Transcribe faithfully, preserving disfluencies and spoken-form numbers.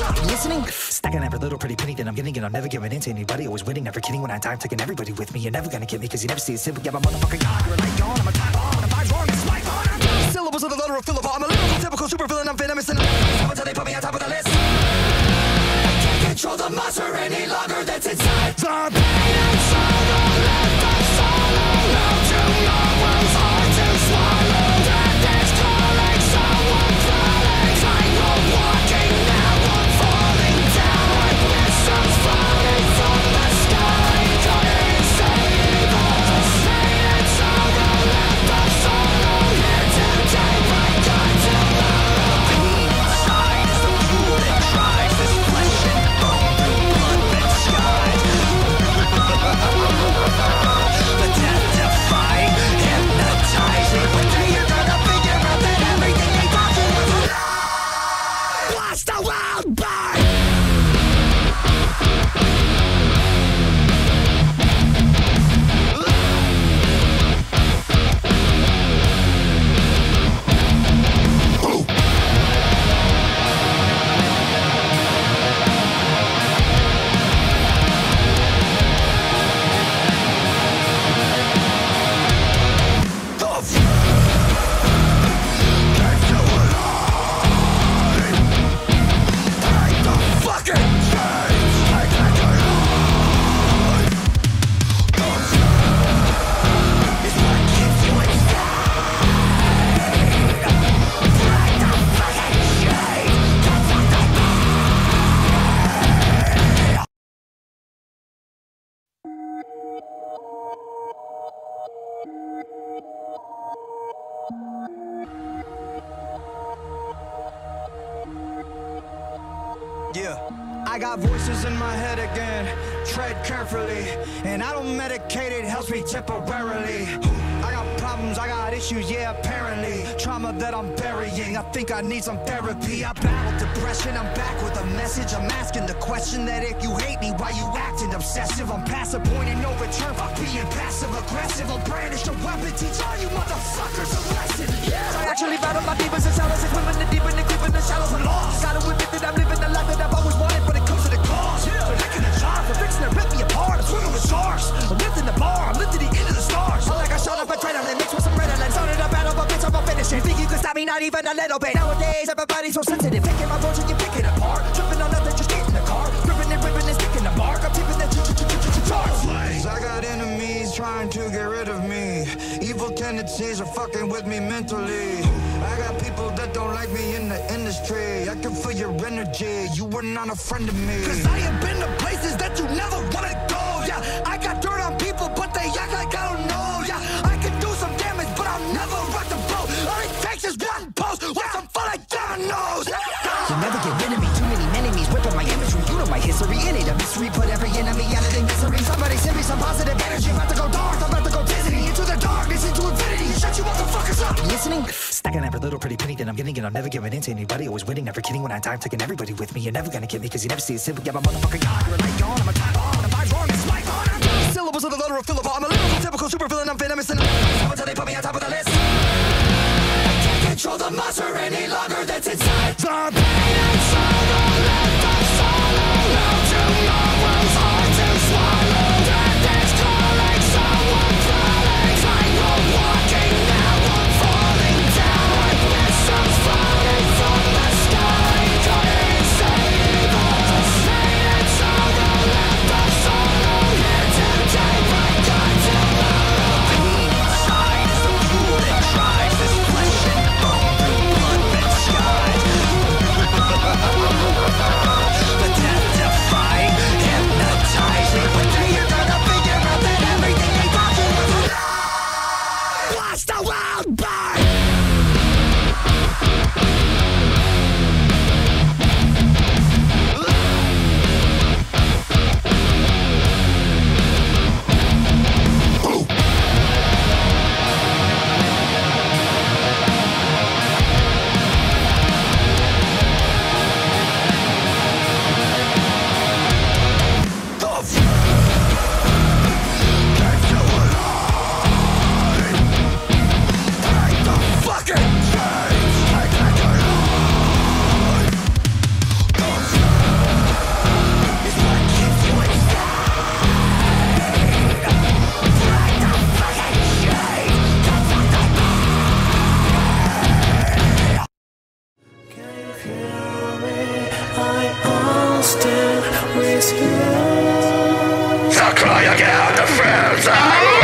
You listening? Stacking every little pretty penny that I'm getting, and I'm never giving in to anybody. Always winning, never kidding. When I die, I'm taking everybody with me. You're never gonna get me, cause you never see a simple. Yeah, my motherfucking God, you're a light gone. I'm a time bomb, and if I'm wrong, it's life on. I'm just syllables of the letter of Philip. I'm a lyrical, typical supervillain. I'm venomous, and I'm until they put me on top of the list. I can't control the monster any longer that's inside the pain and sorrow. Left us solo. Now tomorrow's hard to swallow. Death is calling, someone calling. I know walking now, I'm falling down. Whistles falling from the sky. Couldn't save us. Pain and sorrow left us solo. Here today, but gone tomorrow. Pain inside is the fuel that drives this flesh and bone through blood that skies. The death defying, hypnotizing. One day you're gonna figure out that everything they thought you was a lie. Watch the world burn. Yeah, I got voices in my head again. Tread carefully, and I don't medicate, it helps me temporarily. I got problems, I got issues, yeah, apparently. Trauma that I'm burying, I think I need some therapy. I battled depression, I'm back with a message. I'm asking the question that if you hate me, why you acting obsessive? I'm past the point of no return, I'm being passive aggressive. I'll brandish a weapon, teach all you motherfuckers a lesson. Yeah, I actually battled my demons and shadows, and women, the deep and the creep and the shallows are lost. Gotta admit that I'm living the life that I've always wanted, but it comes to the cost. Yeah. They're licking the jaw, they're fixing to rip me apart. I'm swimming with sharks, I'm lifting the bar, I'm lifting the end of the stars. All like I shot up a trainer, then mixed with some redolence. Started a battle, but bitch, I'm a finish. Think you can stop me, not even a little bit. Nowadays, everybody's so sensitive. Picking my voice and you pick it apart. Tripping on nothing, just get in the car. Gripping and ripping and sticking the mark. I'm tipping that charge. I got enemies trying to get rid of me. Evil tendencies are fucking with me mentally. I got people that don't like me in the industry. I can feel your energy, you were not a friend of me. Cause I have been to places that you never wanna go, yeah. I got dirt on people, but they act like I don't know, yeah. I can do some damage, but I'll never rock the boat. All it takes is one post, with some fun like dominoes, yeah. You'll never get rid of me, too many enemies ripping my imagery. You know my history, it ain't a mystery. Put every enemy out of their misery. Somebody send me some positive energy, I'm about to go dark, I'm about to go Disney. Into the darkness, into infinity, shut you motherfuckers up. You listening? Stacking every little pretty penny that I'm getting, and I'm never giving in to anybody. Always winning, never kidding. When I die, I'm taking everybody with me. You're never gonna get me, cause you never see a simple. Yeah, my motherfucking God, you're a light gone. I'm a time bomb, and if I'm wrong, it's life on. I'm just syllables of the letter of Philip. I'm a lyrical, typical supervillain. I'm venomous, and I'm until they put me on top of the list. I can't control the monster any longer that's inside the pain and sorrow. Left us solo. Now tomorrow's hard to swallow. Death is calling, someone calling. I know walking now, I'm falling down. Whistles falling from the sky. Couldn't save us. Pain and sorrow left us solo. Here today, but gone tomorrow. Pain inside is the fuel that drives this flesh and bone through blood that skies. stand with you. So cry again, the friends.